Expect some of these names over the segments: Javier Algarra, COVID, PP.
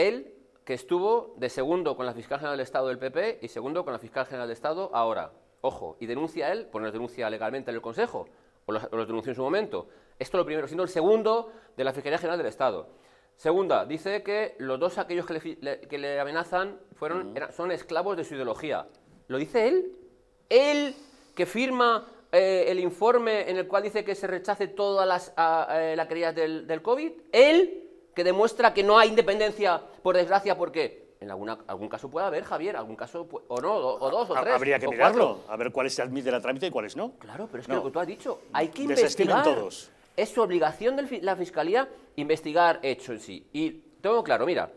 él, que estuvo de segundo con la fiscal general del Estado del PP y segundo con la fiscal general del Estado ahora. Ojo, y denuncia él, pues nos denuncia legalmente en el Consejo, o los denunció en su momento. Esto lo primero, siendo el segundo de la Fiscalía General del Estado. Segunda, dice que los dos aquellos que le amenazan fueron, son esclavos de su ideología. ¿Lo dice él? Él que firma el informe en el cual dice que se rechace todas las querellas del COVID. Él que demuestra que no hay independencia, por desgracia, porque en algún caso puede haber, Javier, algún caso, o no, o dos, o tres, habría que mirarlo, cuatro. A ver cuáles se admiten a trámite y cuáles no. Claro, pero es que lo que tú has dicho, hay que investigar. Todos. Es su obligación de la Fiscalía investigar hecho en sí. Y tengo claro, mira,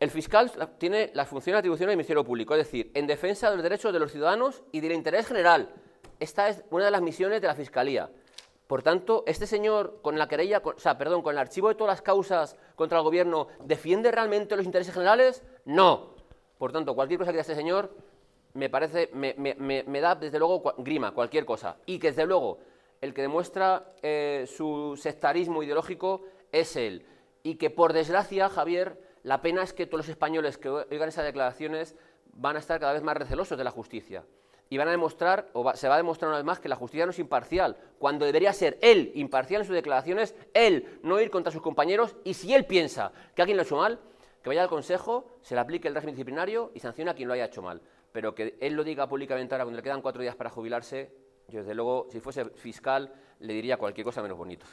el fiscal tiene las funciones y atribuciones del Ministerio Público, es decir, en defensa de los derechos de los ciudadanos y del interés general. Esta es una de las misiones de la Fiscalía. Por tanto, este señor, con la querella, con el archivo de todas las causas contra el gobierno, ¿defiende realmente los intereses generales? No. Por tanto, cualquier cosa que diga este señor me da, desde luego, grima, cualquier cosa. Y que, desde luego, el que demuestra su sectarismo ideológico es él. Y que, por desgracia, Javier, la pena es que todos los españoles que oigan esas declaraciones van a estar cada vez más recelosos de la justicia. Y van a demostrar, se va a demostrar una vez más, que la justicia no es imparcial, cuando debería ser él imparcial en sus declaraciones, él no ir contra sus compañeros, y si él piensa que alguien lo ha hecho mal, que vaya al Consejo, se le aplique el régimen disciplinario y sancione a quien lo haya hecho mal. Pero que él lo diga públicamente ahora, cuando le quedan 4 días para jubilarse, yo desde luego, si fuese fiscal, le diría cualquier cosa menos bonito.